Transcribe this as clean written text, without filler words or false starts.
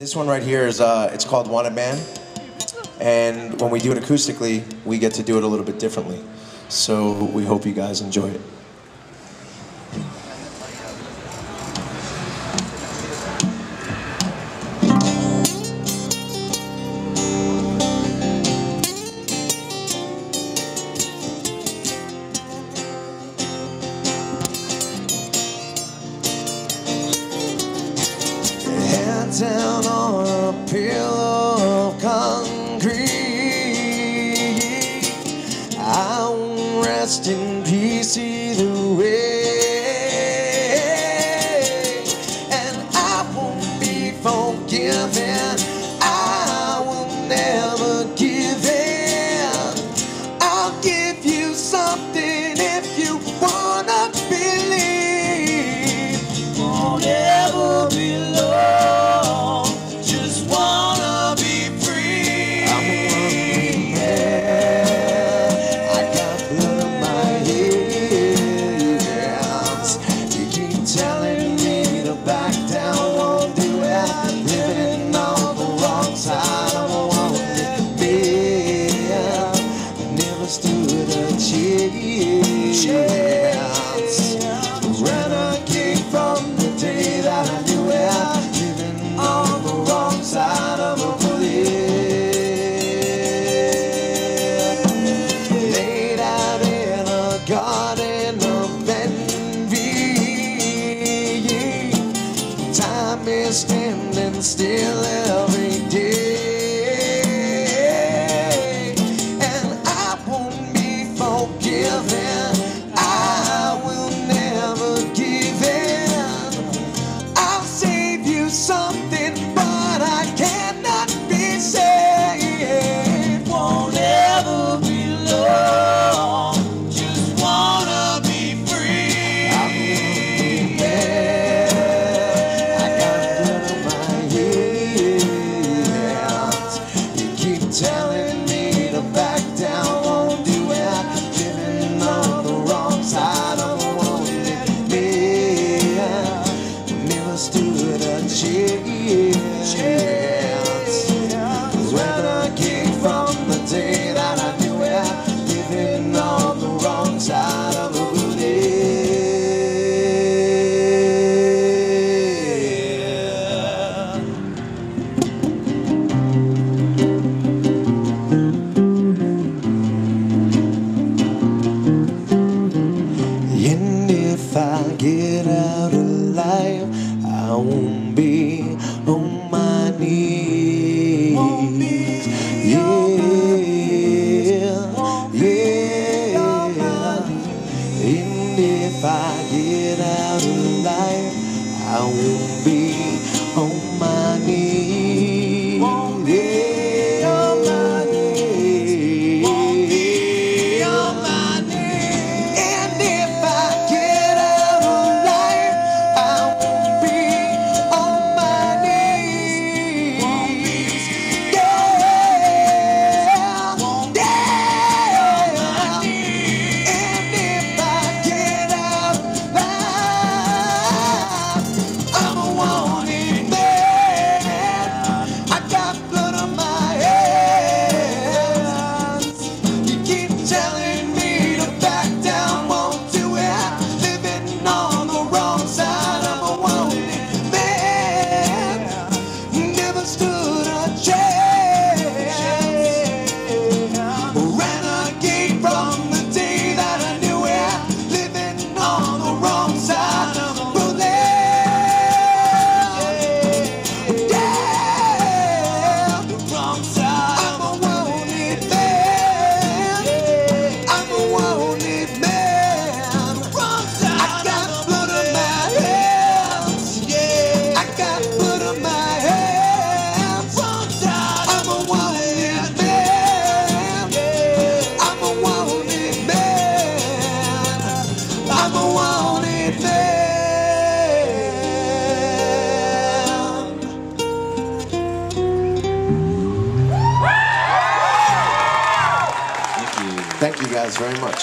This one right here is it's called Wanted Man, and when we do it acoustically, we get to do it a little bit differently. So we hope you guys enjoy it. Down on a pillow of concrete, I won't rest in peace either way, and I won't be forgiven. I will never give in. I'll give you something if you wanna believe. You won't ever be loved. Standing still every day, and I won't be forgiven. I will never give in. I'll save you something, but I cannot be saved. Won't ever be loved. Just wanna be free. Telling me to back down, won't do it. Living on the wrong side, I won't let it be. Never stood a chance. When I came from the day that I knew it, living on the wrong side of the get out alive, I won't be on my knees. And if I get out alive, I won't be on my knees. Thank you guys very much.